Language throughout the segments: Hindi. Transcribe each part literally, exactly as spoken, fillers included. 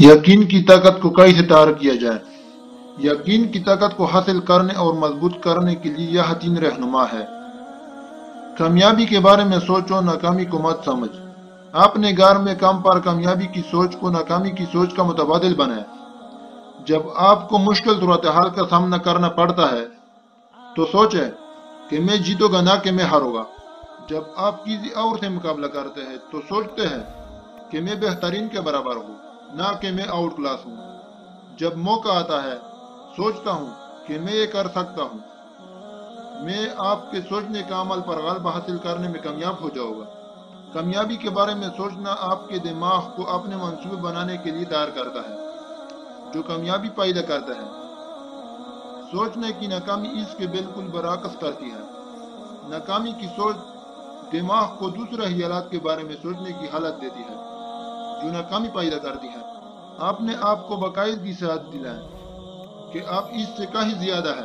यकीन की ताकत को कैसे तार किया जाए। यकीन की ताकत को हासिल करने और मजबूत करने के लिए यह तीन रहनुमा है। कामयाबी के बारे में सोचो, नाकामी को मत समझ। आपने गार में काम पर कामयाबी की सोच को नाकामी की सोच का मुतबादिल बनाए। जब आपको मुश्किल सूरत हाल का सामना करना पड़ता है तो सोचें कि मैं जीतूंगा ना कि मैं हारूंगा। जब आप किसी और से मुकाबला करते हैं तो सोचते हैं कि मैं बेहतरीन के बराबर हूँ, ना कि मैं आउट क्लास हूँ। जब मौका आता है सोचता हूँ कि मैं ये कर सकता हूँ। मैं आपके सोचने का अमल पर गलबा हासिल करने में कामयाब हो जाऊँगा। कामयाबी के बारे में सोचना आपके दिमाग को अपने मंसूबे बनाने के लिए तैयार करता है जो कामयाबी पैदा करता है। सोचने की नाकामी इसके बिल्कुल बरअक्स करती है। नाकामी की सोच दिमाग को दूसरे ही हालात के बारे में सोचने की हालत देती है जो नाकामी पैदा करती है। आपने आपको बाकायदगी से याद दिलाया कि आप इससे कहीं ज्यादा है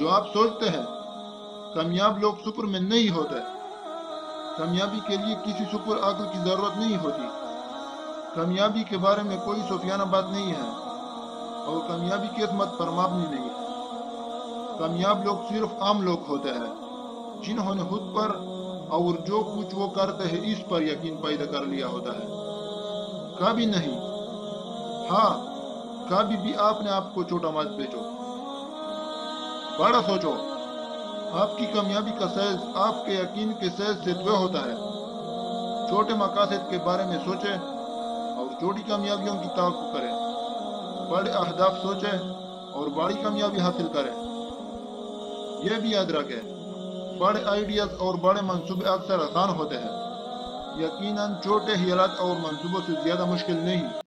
जो आप सोचते हैं। कामयाब लोग सुपरमैन नहीं होते। कामयाबी के लिए किसी सुपर अक्ल की जरूरत नहीं होती। कामयाबी के बारे में कोई सोफियाना बात नहीं है और कामयाबी किस्मत पर मबनी नहीं है। कामयाब लोग सिर्फ आम लोग होते हैं जिन्होंने खुद पर और जो कुछ वो करते हैं इस पर यकीन पैदा कर लिया होता है। कभी नहीं, हाँ कभी भी आपने आपको छोटा मत बेचो, बड़ा सोचो। आपकी कामयाबी का सैज आपके यकीन के सैज से तय होता है। छोटे मकासद के बारे में सोचें और छोटी कामयाबियों की तवक्को करें। बड़े अहदाफ सोचें और बड़ी कामयाबी हासिल करें। यह भी याद रखें बड़े आइडियाज और बड़े मंसूबे अक्सर आसान होते हैं, यकीनन छोटे हालात और मंसूबों से ज़्यादा मुश्किल नहीं।